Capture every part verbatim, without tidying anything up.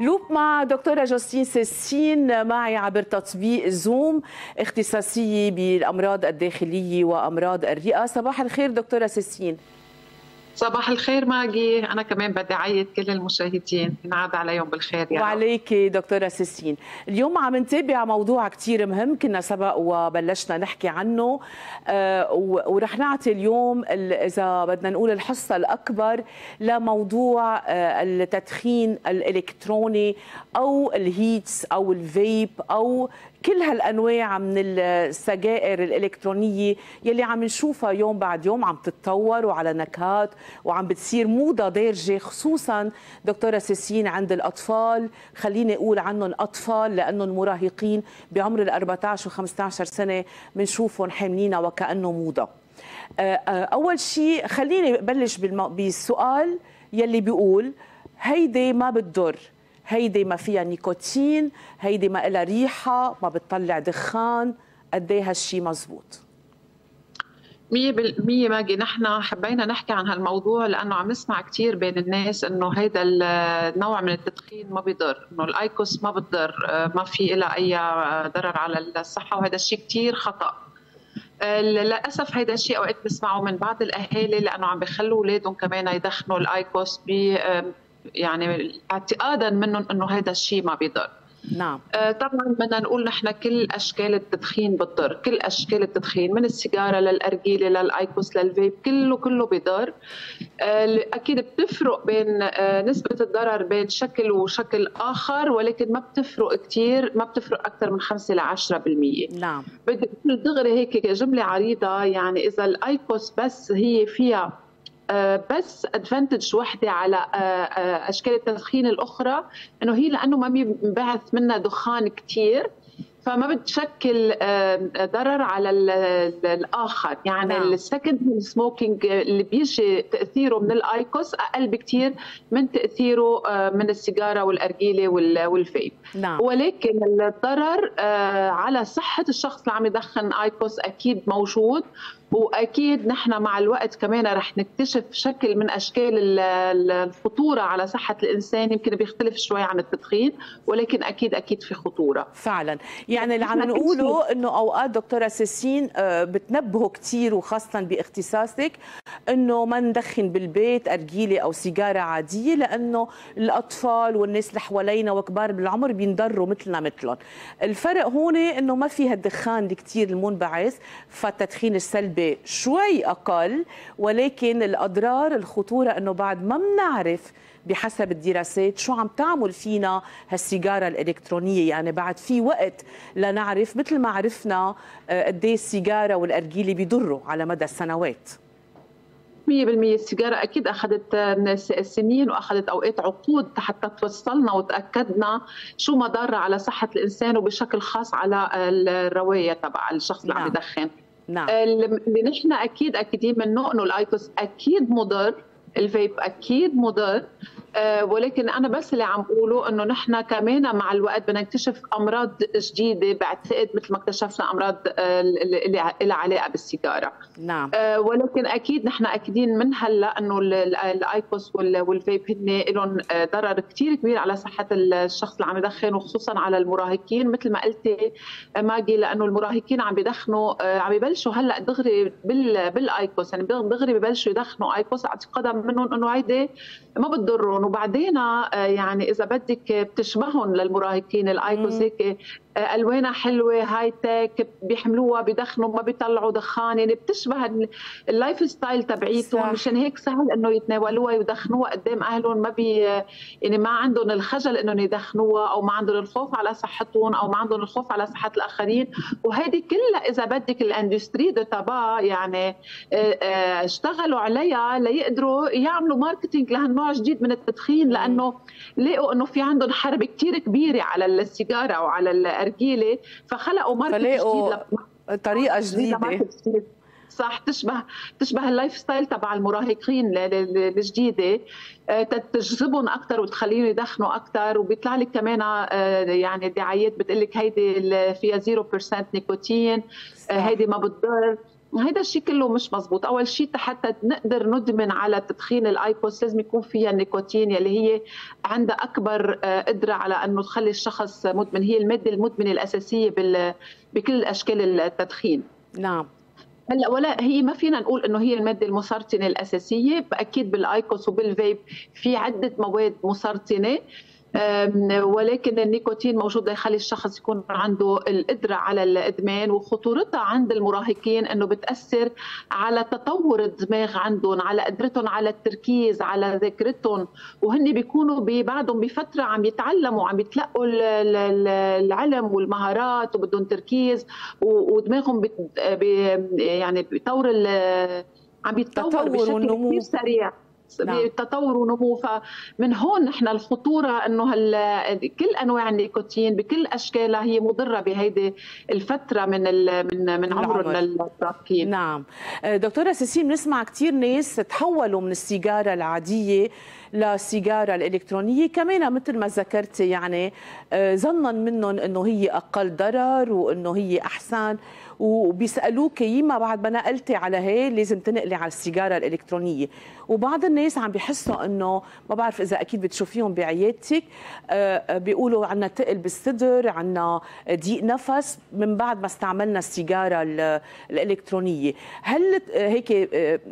لوب مع دكتورة جوستين ساسين معي عبر تطبيق زوم، اختصاصية بالأمراض الداخلية وأمراض الرئة. صباح الخير دكتورة ساسين. صباح الخير ماجي، أنا كمان بدي أعيد كل المشاهدين، ينعاد عليهم بالخير يا رب. وعليكي دكتورة ساسين، اليوم عم نتابع موضوع كتير مهم، كنا سبق وبلشنا نحكي عنه، آه ورح نعطي اليوم إذا بدنا نقول الحصة الأكبر لموضوع آه التدخين الإلكتروني أو الهيتس أو الفيب أو كل هالانواع من السجائر الالكترونيه يلي عم نشوفها يوم بعد يوم عم تتطور وعلى نكهات وعم بتصير موضه دارجه، خصوصا دكتوره ساسين عند الاطفال. خليني اقول عنهم اطفال لانهم مراهقين بعمر ال أربعطعش وخمسطعش سنه بنشوفهم حاملينها وكانه موضه. اول شيء خليني بلش بالسؤال يلي بيقول هيدي ما بتضر، هيدي ما فيها نيكوتين، هيدي ما إلها ريحة، ما بتطلع دخان، قد ايه هالشي مزبوط؟ مية بالمية ماجي، نحن حبينا نحكي عن هالموضوع لأنه عم نسمع كثير بين الناس إنه هيدا النوع من التدخين ما بيضر، إنه الأيكوس ما بتضر، ما في إلها أي ضرر على الصحة، وهذا الشيء كثير خطأ. للأسف هيدا الشيء أوقات بسمعه من بعض الأهالي لأنه عم بيخلوا أولادهم كمان يدخنوا الأيكوس ب يعني اعتقادا منهم انه هذا الشيء ما بيضر. نعم. آه طبعا بدنا نقول نحن كل اشكال التدخين بتضر، كل اشكال التدخين من السيجاره للارجيله للايكوس للفيب كله كله بيضر. آه اكيد بتفرق بين آه نسبه الضرر بين شكل وشكل اخر، ولكن ما بتفرق كثير، ما بتفرق اكثر من خمسة إلى عشرة بالمية. نعم. بدي اقول دغري هيك جمله عريضه، يعني اذا الايكوس بس هي فيها بس ادفانتج وحده على اشكال التدخين الاخرى، انه هي لانه ما بينبعث منها دخان كثير فما بتشكل ضرر على الاخر، يعني السكند سموكينج اللي بيجي تاثيره من الايكوس اقل بكثير من تاثيره من السيجاره والارجيله والفيب. نعم. ولكن الضرر على صحه الشخص اللي عم يدخن ايكوس اكيد موجود، واكيد نحن مع الوقت كمان رح نكتشف شكل من اشكال الخطوره على صحه الانسان، يمكن بيختلف شوي عن التدخين ولكن اكيد اكيد في خطوره فعلا. يعني اللي عم نقوله انه اوقات دكتوره ساسين بتنبهوا كثير وخاصه باختصاصك انه ما ندخن بالبيت ارجيله او سيجاره عاديه لانه الاطفال والناس اللي حوالينا وكبار بالعمر بينضروا مثلنا مثلهم. الفرق هون انه ما فيها الدخان الكثير المنبعث، فالتدخين السلبي شوي أقل، ولكن الأضرار الخطورة أنه بعد ما بنعرف بحسب الدراسات شو عم تعمل فينا هالسيجارة الإلكترونية، يعني بعد في وقت لنعرف مثل ما عرفنا قد ايه السيجارة والأرجيلة بيضروا على مدى السنوات. مية بالمية السيجارة أكيد أخذت سنين وأخذت أوقات عقود حتى توصلنا وتأكدنا شو مضرها على صحة الإنسان وبشكل خاص على الرواية تبع الشخص اللي عم يدخن. نعم. اللي نحن اكيد اكيدين منه انه الايكوس اكيد مضر، الفيب اكيد مضر، أه ولكن انا بس اللي عم بقوله انه نحن كمان مع الوقت بدنا نكتشف امراض جديده، بعتقد مثل ما اكتشفنا امراض اللي لها علاقه بالسيجاره. نعم. أه ولكن اكيد نحن اكيدين من هلا انه الايكوس والفيب هن لهم ضرر كثير كبير على صحه الشخص اللي عم يدخن، وخصوصا على المراهقين مثل ما قلتي ماجي، لانه المراهقين عم بيدخنوا عم ببلشوا هلا دغري بالايكوس، يعني دغري ببلشوا يدخنوا ايكوس اعتقادا منهم انه هيدي ما بتضرهم، وبعدين يعني اذا بدك بتشبههم للمراهقين الايكوس، هيك الوانها حلوه هاي تك بيحملوها بيدخنوا ما بيطلعوا دخان، يعني بتشبه اللايف ستايل تبعيتهم، مشان هيك سهل انه يتناولوها ويدخنوها قدام اهلهم، ما بي يعني ما عندهم الخجل انهم يدخنوها او ما عندهم الخوف على صحتهم او ما عندهم الخوف على صحه الاخرين، وهيدي كلها اذا بدك الاندستري تبعها يعني اشتغلوا عليها ليقدروا يعملوا ماركتينج لهالنوع جديد من التدخين، لانه لقوا انه في عندهم حرب كثير كبيره على السيجاره او على ارجيله، فخلقوا ماركت جديد، طريقه جديده صح تشبه تشبه اللايف ستايل تبع المراهقين الجديده، تجذبهم اكثر وتخليهم يدخنوا اكثر، وبيطلع لك كمان يعني دعايات بتقول لك هيدي فيها صفر بالمية نيكوتين، هيدي ما بتضر، هيدا الشيء كله مش مزبوط. اول شيء حتى نقدر ندمن على تدخين الايكوس لازم يكون فيها النيكوتين يلي هي عندها اكبر قدره على انه تخلي الشخص مدمن، هي الماده المدمنه الاساسيه بكل اشكال التدخين. نعم. هلا ولا هي ما فينا نقول انه هي الماده المسرطنه الاساسيه، اكيد بالايكوس وبالفيب في عده مواد مسرطنه، ولكن النيكوتين موجود ليخلي الشخص يكون عنده القدرة على الإدمان، وخطورتها عند المراهقين أنه بتأثر على تطور الدماغ عندهم، على قدرتهم على التركيز، على ذاكرتهم، وهن بيكونوا ببعضهم بفترة عم يتعلموا، عم يتلقوا العلم والمهارات وبدهم تركيز، ودماغهم بت... ب... يعني بيطور ال... عم يتطور بشكل كثير سريع. نعم. بتطور ونمو. فمن هون نحن الخطوره انه كل انواع النيكوتين بكل اشكالها هي مضره بهيدي الفتره من ال من من عمر المراهقين. نعم. دكتوره ساسين، بنسمع كثير ناس تحولوا من السيجاره العاديه للسيجاره الالكترونيه كمان مثل ما ذكرتي، يعني ظنا منهم انه هي اقل ضرر وانه هي احسن، وبيسالوك يما بعد ما نقلتي على هي لازم تنقلي على السيجاره الالكترونيه، وبعض الناس عم بيحسوا انه ما بعرف اذا اكيد بتشوفيهم بعيادتك بيقولوا عنا تقل بالصدر، عنا ضيق نفس من بعد ما استعملنا السيجاره الالكترونيه، هل هيك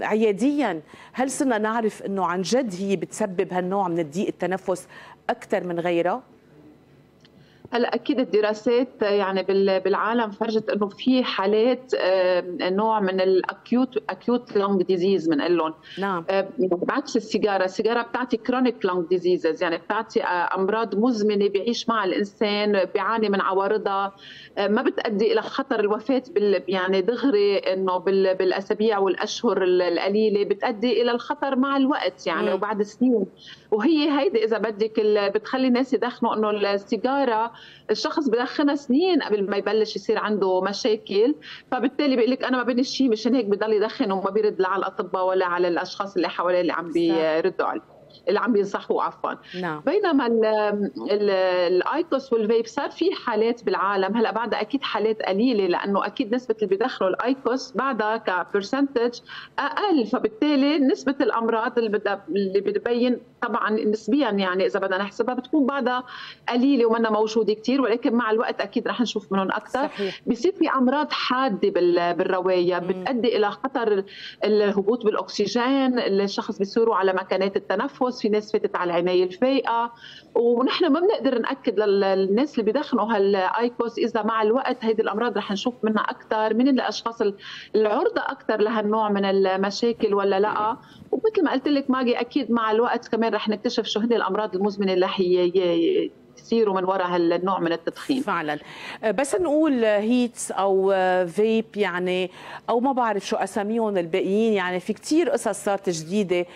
عياديا هل صرنا نعرف انه عن جد هي بتسبب هالنوع من الضيق التنفس اكثر من غيرها؟ هلا اكيد الدراسات يعني بالعالم فرجت انه في حالات نوع من الاكيوت اكيوت لونج ديزيز بنقول لهم، بعكس السيجاره، السيجاره بتعطي كرونيك لونج ديزيزز، يعني بتعطي امراض مزمنه بيعيش مع الانسان، بيعاني من عوارضها، ما بتؤدي الى خطر الوفاه بال يعني دغري انه بالاسابيع والاشهر القليله، بتؤدي الى الخطر مع الوقت يعني م. وبعد سنين. وهي هيدي اذا بدك بتخلي الناس يدخنوا انه السيجاره الشخص بدخنها سنين قبل ما يبلش يصير عنده مشاكل، فبالتالي بيقول لك انا ما بين شيء، مشان هيك بضل يدخن وما بيرد لا على الاطباء ولا على الاشخاص اللي حواليه اللي عم بيردوا عليه، اللي عم بينصحوا عفوا. نعم. بينما الايكوس والفيب صار في حالات بالعالم، هلا بعدها اكيد حالات قليله لانه اكيد نسبه اللي بيدخلوا الايكوس بعدها كبرسنتج اقل، فبالتالي نسبه الامراض اللي بدها اللي بتبين طبعا نسبيا يعني اذا بدنا نحسبها بتكون بعدها قليله ومنها موجوده كثير، ولكن مع الوقت اكيد رح نشوف منهم اكثر. صحيح. بصير في امراض حاده بالروايه بتؤدي الى خطر الهبوط بالاكسجين، الشخص بيصيروا على مكانات التنفس، في ناس فاتت على العنايه الفائقه، ونحن ما بنقدر ناكد للناس اللي بيدخنوا هالايكوس اذا مع الوقت هيدي الامراض رح نشوف منها اكثر، من الاشخاص العرضه اكثر لهالنوع من المشاكل ولا لا، ومثل ما قلت لك ماجي اكيد مع الوقت كمان رح نكتشف شو هن الامراض المزمنه اللي رح يصيروا من وراء هالنوع من التدخين. فعلا. بس نقول هيتس او فيب يعني او ما بعرف شو اساميهم الباقيين، يعني في كثير قصص صارت جديده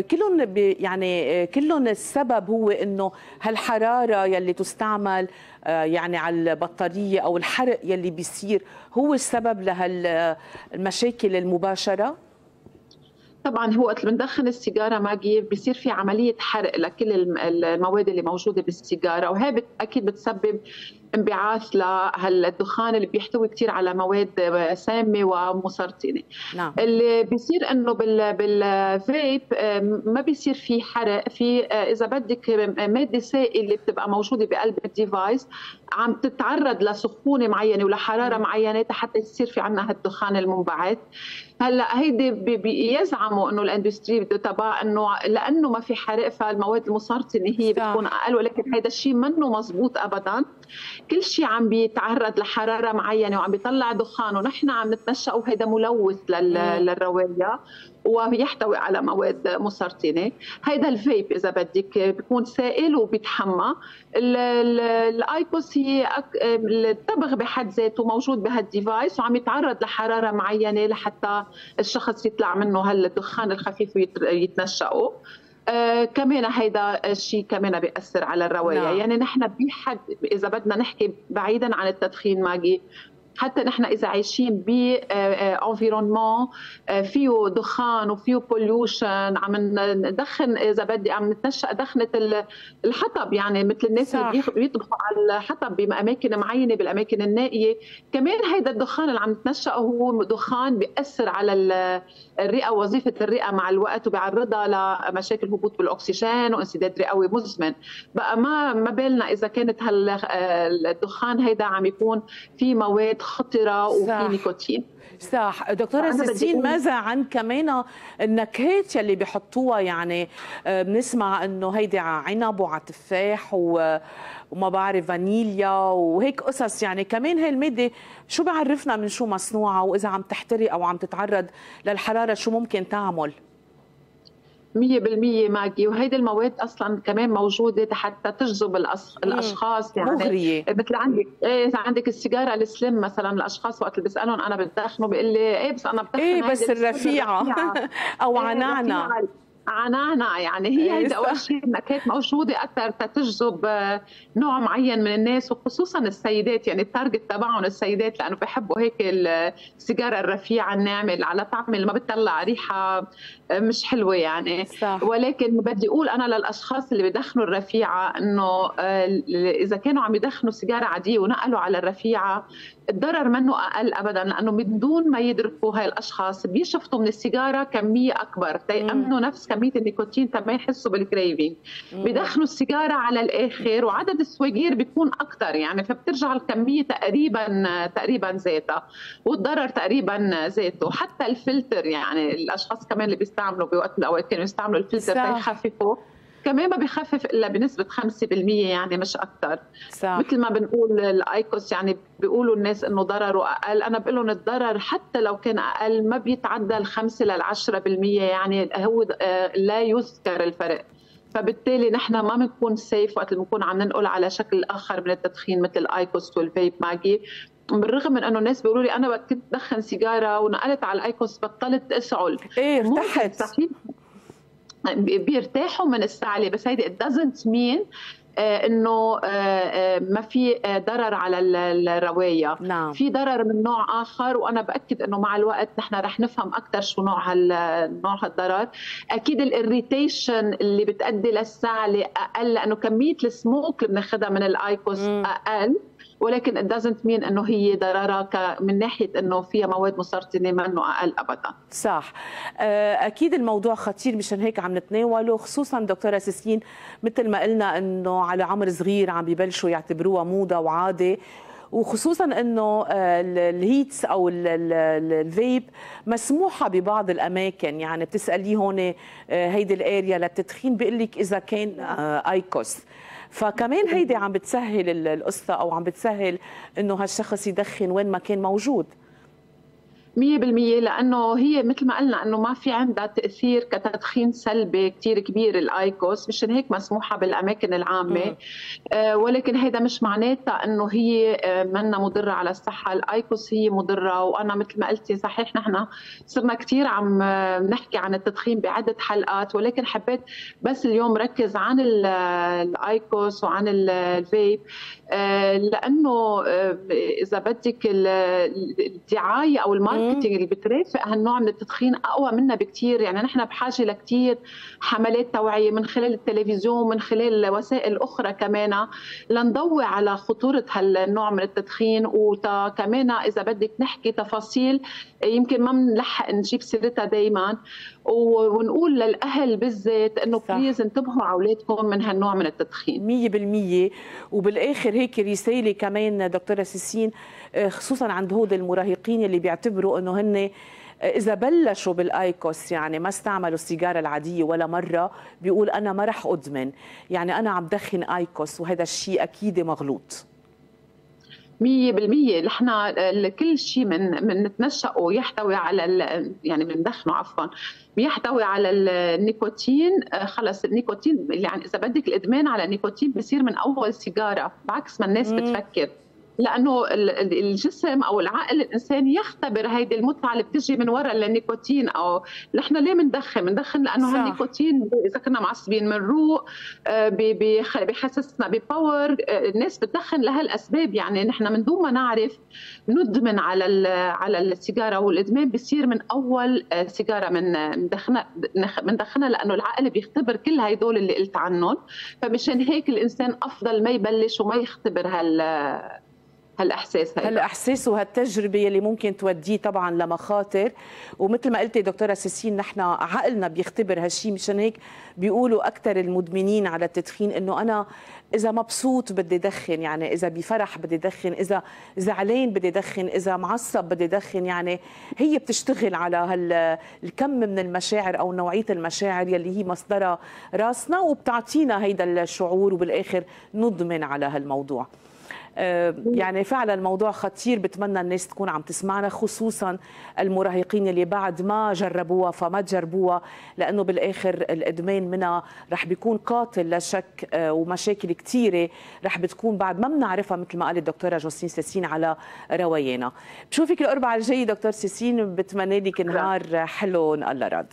كلهم يعني كلهم السبب هو انه هالحراره يلي تستعمل يعني على البطاريه او الحرق يلي بيصير هو السبب لهالمشاكل المباشره. طبعا هو وقت بندخن السيجاره ماجي بصير في عمليه حرق لكل المواد اللي موجوده بالسيجاره، وهي اكيد بتسبب انبعاث لهالدخان اللي بيحتوي كثير على مواد سامه ومسرطنه. نعم. اللي بيصير انه بالفيب ما بيصير في حرق، في اذا بدك ماده سائله اللي بتبقى موجوده بقلب الديفايس عم تتعرض لسخونه معينه ولحراره معينه حتى يصير في عندنا هالدخان المنبعث. هلا هيدي بيزعموا انه الاندستري بده تبع انه لانه ما في حرق فالمواد المسرطنه هي بتكون اقل، ولكن هيدا الشيء منه مزبوط ابدا. كل شيء عم بيتعرض لحراره معينه وعم بيطلع دخان ونحن عم نتمشى وهيدا ملوث للروايه ويحتوي على مواد مسرطنه. هيدا الفيب اذا بدك بيكون سائل وبيتحمى. الايكوس هي التبغ بحد ذاته موجود بهالديفايس وعم يتعرض لحراره معينه لحتى الشخص يطلع منه هالدخان الخفيف ويتنشأه. آه كمان هيدا الشيء كمان بيأثر على الرواية. نعم. يعني نحن بحد إذا بدنا نحكي بعيدا عن التدخين ماجي حتى نحن إذا عايشين بانفيرونمون فيه دخان وفيه بوليوشن، عم ندخن إذا بدي، عم نتنشأ دخنة الحطب، يعني مثل الناس اللي بيطبخوا على الحطب بأماكن معينة بالأماكن النائية، كمان هيدا الدخان اللي عم نتنشأه هو دخان بيأثر على الرئة ووظيفة الرئة مع الوقت، وبيعرضها لمشاكل هبوط بالأكسجين وانسداد رئوي مزمن. بقى ما ما بالنا إذا كانت هالدخان هيدا عم يكون في مواد خطرة وفي نيكوتين. صح دكتورة ساسين، ماذا عن كمان النكهات يلي بيحطوها؟ يعني بنسمع انه هيدي على عنب وعلى تفاح وما بعرف فانيليا وهيك قصص، يعني كمان هاي المادة شو بعرفنا من شو مصنوعة، واذا عم تحترق او عم تتعرض للحرارة شو ممكن تعمل؟ مية بالمية ماجي، وهيدي المواد اصلا كمان موجوده حتى تجذب الأص... الاشخاص، يعني مغرية. مثل عندك ايه عندك السيجاره السليم مثلا، الاشخاص وقت اللي بسالهم انا بدخنه بيقول لي ايه بس انا بدخن ايه بس الرفيعه, الرفيعة. او عنعنع إيه عنعنع، يعني هي هيدي اول شيء كانت موجوده اكثر تتجذب نوع معين من الناس، وخصوصا السيدات، يعني التارجت تبعهم السيدات، لانه بحبوا هيك السيجاره الرفيعه الناعمه على طعم اللي ما بتطلع ريحه مش حلوه يعني. صح. ولكن بدي اقول انا للاشخاص اللي بدخنوا الرفيعه انه اذا كانوا عم يدخنوا سيجاره عاديه ونقلوا على الرفيعه، الضرر منه اقل ابدا، لانه من دون ما يدركوا هاي الاشخاص بيشفطوا من السيجاره كميه اكبر تيأمنوا نفس كميه النيكوتين تما يحسوا بالكريفينج، بدخنوا السيجاره على الاخر وعدد السواجير بيكون اكثر، يعني فبترجع الكميه تقريبا تقريبا ذاتها والضرر تقريبا ذاته. حتى الفلتر، يعني الاشخاص كمان اللي بيستعملوا بوقت من الاوقات كانوا يستعملوا الفلتر تيخففوا، كمان ما بخفف الا بنسبه خمسة بالمية يعني مش اكثر. مثل ما بنقول الايكوس، يعني بيقولوا الناس انه ضرره اقل، انا بقول لهم الضرر حتى لو كان اقل ما بيتعدى الخمسة للعشرة بالمية، يعني هو لا يذكر الفرق. فبالتالي نحن ما بنكون سيف وقت بنكون عم ننقل على شكل اخر من التدخين مثل الايكوس والفيب ماجي. بالرغم من انه الناس بيقولوا لي انا كنت بدخن سيجاره ونقلت على الايكوس بطلت اشعل، ايه ارتحت، بيرتاحوا من السعلة، بس هيدي it doesn't mean انه ما في ضرر على الروايه. نعم. في ضرر من نوع اخر، وانا باكد انه مع الوقت نحن رح نفهم اكثر شو نوع هالنوع هالضرر. اكيد الاريتيشن اللي بتؤدي للسعله اقل، لانه كميه السموك اللي بناخذها من الايكوس اقل، ولكن it doesn't mean انه هي ضررها من ناحيه انه فيها مواد مسرطنه منه اقل ابدا. صح. اكيد الموضوع خطير، مشان هيك عم نتناوله، خصوصا دكتوره ساسين مثل ما قلنا انه على عمر صغير عم ببلشوا يعتبروها موضه وعاده، وخصوصا انه الهيتس او الفيب مسموحه ببعض الاماكن، يعني بتساليه هون هيدي الاريا للتدخين بيقول لك اذا كان ايكوس، فكمان هيدي عم بتسهل القصه او عم بتسهل انه هالشخص يدخن وين ما كان موجود. مية بالمية، لانه هي مثل ما قلنا انه ما في عندها تاثير كتدخين سلبي كثير كبير الايكوس، مشان هيك مسموحه بالاماكن العامه. آه ولكن هيدا مش معناتها انه هي منا مضره على الصحه، الايكوس هي مضره. وانا مثل ما قلتي صحيح نحن صرنا كثير عم نحكي عن التدخين بعده حلقات، ولكن حبيت بس اليوم ركز عن الايكوس وعن الفيب، آه لانه اذا بدك الدعايه او الماركتينج اللي بترافق هالنوع من التدخين اقوى منا بكثير، يعني نحن بحاجه لكثير حملات توعيه من خلال التلفزيون من خلال وسائل اخرى كمان لنضوي على خطوره هالنوع من التدخين، وكمان اذا بدك نحكي تفاصيل يمكن ما بنلحق نجيب سيرتها دائما، ونقول للاهل بالذات انه بليز انتبهوا على اولادكم من هالنوع من التدخين. مية بالمية. وبالاخر هيك رساله كمان دكتوره ساسين، خصوصا عند هود المراهقين اللي بيعتبروا انه هن اذا بلشوا بالايكوس، يعني ما استعملوا السيجاره العاديه ولا مره، بيقول انا ما رح ادمن، يعني انا عم دخن ايكوس، وهذا الشيء اكيد مغلوط. مية بالمية. نحن كل شيء من من نتنشأه يحتوي على يعني بندخنه عفوا بيحتوي على النيكوتين. خلص النيكوتين، يعني اذا بدك الادمان على النيكوتين بصير من اول سيجاره، بعكس ما الناس مم. بتفكر. لانه الجسم او العقل الانسان يختبر هيدي المتعه اللي بتجي من وراء النيكوتين. او نحن ليه بندخن؟ بندخن لانه هالنيكوتين اذا كنا معصبين بنروق، بحسسنا بباور. الناس بتدخن لهالاسباب، يعني نحن من دون ما نعرف ندمن على على السيجاره، والادمان بيصير من اول سيجاره من مدخنه مندخنه لانه العقل بيختبر كل هدول اللي قلت عنهم. فمشان هيك الانسان افضل ما يبلش وما يختبر هال هالاحساس هيدا. هالاحساس وهالتجربه اللي ممكن توديه طبعا لمخاطر، ومثل ما قلتي دكتوره ساسين نحن عقلنا بيختبر هالشيء. مشان هيك بيقولوا اكثر المدمنين على التدخين انه انا اذا مبسوط بدي دخن، يعني اذا بفرح بدي دخن، اذا زعلان بدي دخن، اذا معصب بدي دخن. يعني هي بتشتغل على هالكم من المشاعر او نوعيه المشاعر يلي هي مصدرها راسنا وبتعطينا هيدا الشعور، وبالاخر ندمن على هالموضوع. يعني فعلا موضوع خطير، بتمنى الناس تكون عم تسمعنا، خصوصا المراهقين اللي بعد ما جربوها فما تجربوها، لانه بالاخر الادمان منها رح بيكون قاتل لا شك، ومشاكل كثيره رح بتكون بعد ما بنعرفها مثل ما قالت الدكتوره جوسلين ساسين على روايانا. بشوفك الاربعاء الجاي دكتور ساسين، بتمنى لك نهار حلو ان الله راد.